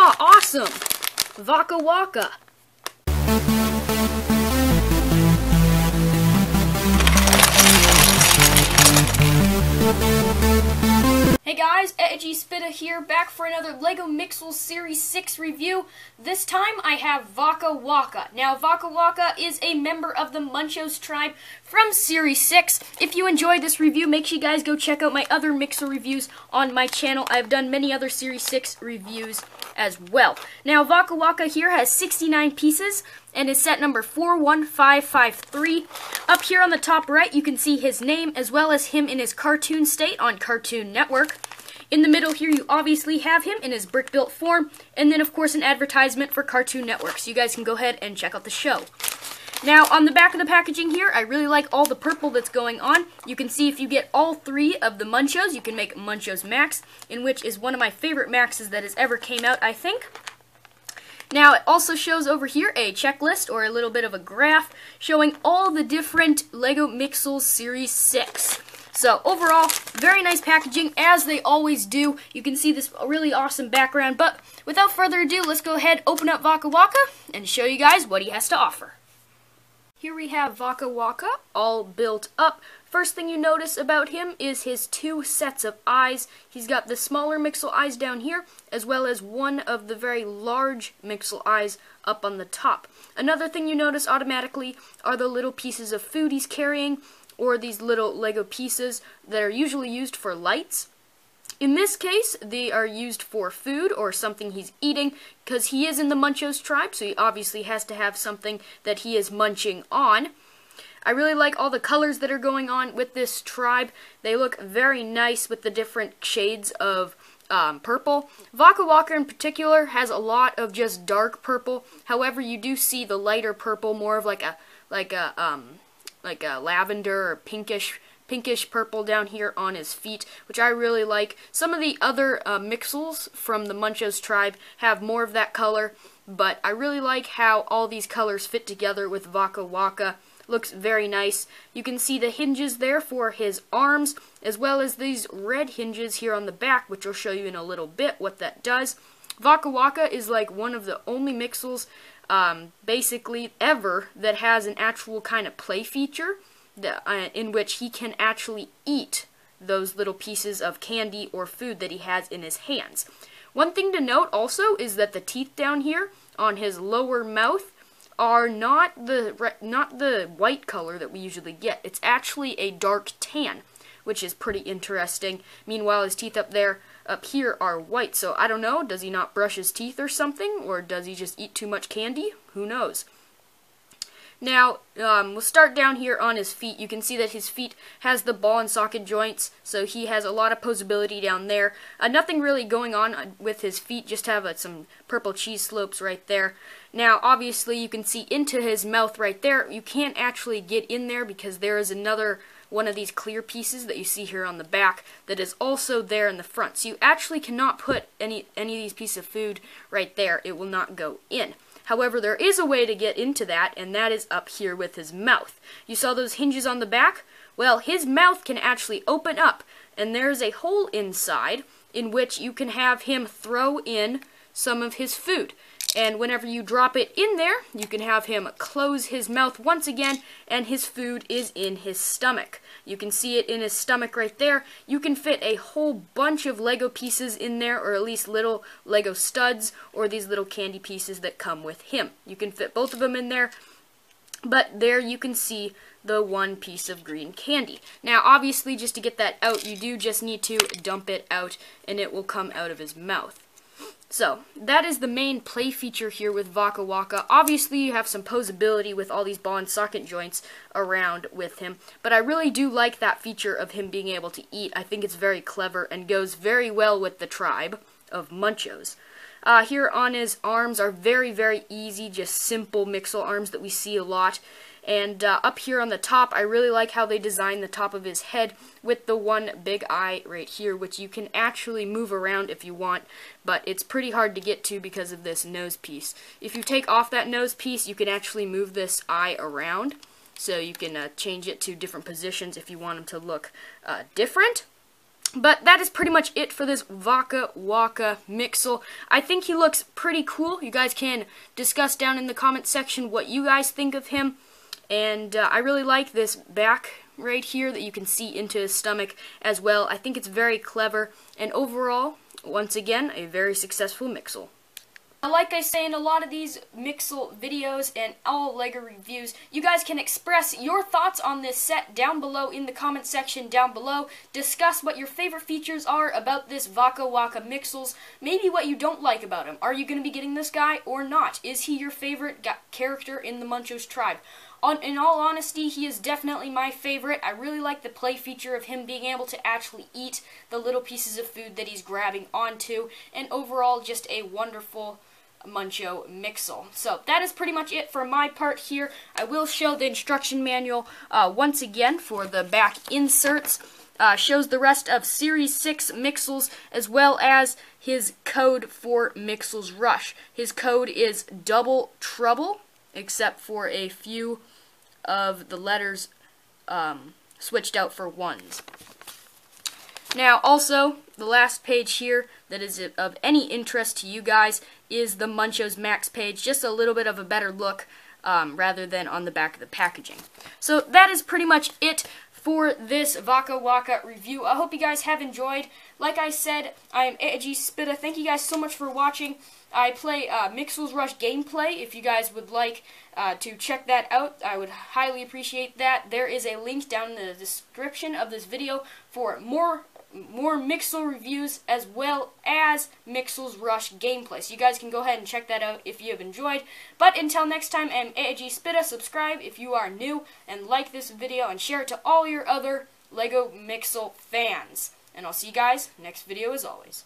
Ah, awesome! Vaka Waka! Hey guys, Edgy Spitta here, back for another LEGO Mixel Series 6 review. This time I have Vaka Waka. Now, Vaka Waka is a member of the Munchos tribe from Series 6. If you enjoyed this review, make sure you guys go check out my other Mixel reviews on my channel. I've done many other Series 6 reviews as well. Now, Vaka Waka here has 69 pieces and is set number 41553. Up here on the top right, you can see his name as well as him in his cartoon state on Cartoon Network. In the middle here, you obviously have him in his brick-built form, and then, of course, an advertisement for Cartoon Network, so you guys can go ahead and check out the show. Now, on the back of the packaging here, I really like all the purple that's going on. You can see if you get all three of the Munchos, you can make Munchos Max, in which is one of my favorite Maxes that has ever came out, I think. Now, it also shows over here a checklist, or a little bit of a graph, showing all the different LEGO Mixels Series 6. So, overall, very nice packaging, as they always do. You can see this really awesome background, but without further ado, let's go ahead, open up Vaka Waka, and show you guys what he has to offer. Here we have Vaka Waka, all built up. First thing you notice about him is his two sets of eyes. He's got the smaller Mixel eyes down here, as well as one of the very large Mixel eyes up on the top. Another thing you notice automatically are the little pieces of food he's carrying, or these little Lego pieces that are usually used for lights. In this case, they are used for food or something he's eating, because he is in the Munchos tribe, so he obviously has to have something that he is munching on. I really like all the colors that are going on with this tribe. They look very nice with the different shades of purple. Vaka Waka in particular has a lot of just dark purple. However, you do see the lighter purple, more of like a lavender or pinkish purple down here on his feet, which I really like. Some of the other Mixels from the Munchos tribe have more of that color, but I really like how all these colors fit together with Vaka Waka. Looks very nice. You can see the hinges there for his arms, as well as these red hinges here on the back, which I'll show you in a little bit what that does. Vaka Waka is like one of the only Mixels basically ever that has an actual kind of play feature in which he can actually eat those little pieces of candy or food that he has in his hands. One thing to note also is that the teeth down here on his lower mouth are not the white color that we usually get. It's actually a dark tan, which is pretty interesting. Meanwhile, his teeth up here are white, so I don't know, does he not brush his teeth or something? Or does he just eat too much candy? Who knows? Now, we'll start down here on his feet. You can see that his feet has the ball and socket joints, so he has a lot of posability down there. Nothing really going on with his feet, just have some purple cheese slopes right there. Now, obviously, you can see into his mouth right there. You can't actually get in there because there is another one of these clear pieces that you see here on the back that is also there in the front. So you actually cannot put any of these pieces of food right there. It will not go in. However, there is a way to get into that, and that is up here with his mouth. You saw those hinges on the back? Well, his mouth can actually open up, and there's a hole inside in which you can have him throw in some of his food. And whenever you drop it in there, you can have him close his mouth once again, and his food is in his stomach. You can see it in his stomach right there. You can fit a whole bunch of Lego pieces in there, or at least little Lego studs, or these little candy pieces that come with him. You can fit both of them in there, but there you can see the one piece of green candy. Now, obviously, just to get that out, you do just need to dump it out, and it will come out of his mouth. So, that is the main play feature here with Vaka Waka. Obviously, you have some posability with all these ball and socket joints around with him, but I really do like that feature of him being able to eat. I think it's very clever and goes very well with the tribe of Munchos. Here on his arms are very, very easy, just simple Mixel arms that we see a lot. And up here on the top, I really like how they design the top of his head with the one big eye right here, which you can actually move around if you want, but it's pretty hard to get to because of this nose piece. If you take off that nose piece, you can actually move this eye around, so you can change it to different positions if you want him to look different. But that is pretty much it for this Vaka Waka Mixel. I think he looks pretty cool. You guys can discuss down in the comment section what you guys think of him. And I really like this back right here that you can see into his stomach as well. I think it's very clever. And overall, once again, a very successful Mixel. Like I say in a lot of these Mixel videos and all LEGO reviews, you guys can express your thoughts on this set down below in the comment section down below. Discuss what your favorite features are about this Vaka Waka Mixels. Maybe what you don't like about him. Are you going to be getting this guy or not? Is he your favorite character in the Munchos tribe? In all honesty, he is definitely my favorite. I really like the play feature of him being able to actually eat the little pieces of food that he's grabbing onto. And overall, just a wonderful Muncho Mixel. So that is pretty much it for my part here. I will show the instruction manual once again for the back inserts. Shows the rest of Series 6 Mixels, as well as his code for Mixels Rush. His code is Double Trouble, except for a few of the letters switched out for ones. Now, also, the last page here that is of any interest to you guys is the Munchos Max page. Just a little bit of a better look rather than on the back of the packaging. So that is pretty much it for this Vaka Waka review. I hope you guys have enjoyed. Like I said, I am Edgy Spitta. Thank you guys so much for watching. I play Mixels Rush gameplay. If you guys would like to check that out, I would highly appreciate that. There is a link down in the description of this video for more Mixel reviews as well as Mixels Rush gameplay. So you guys can go ahead and check that out if you have enjoyed. But until next time, I'm AAG Spitta. Subscribe if you are new and like this video and share it to all your other LEGO Mixel fans. And I'll see you guys next video as always.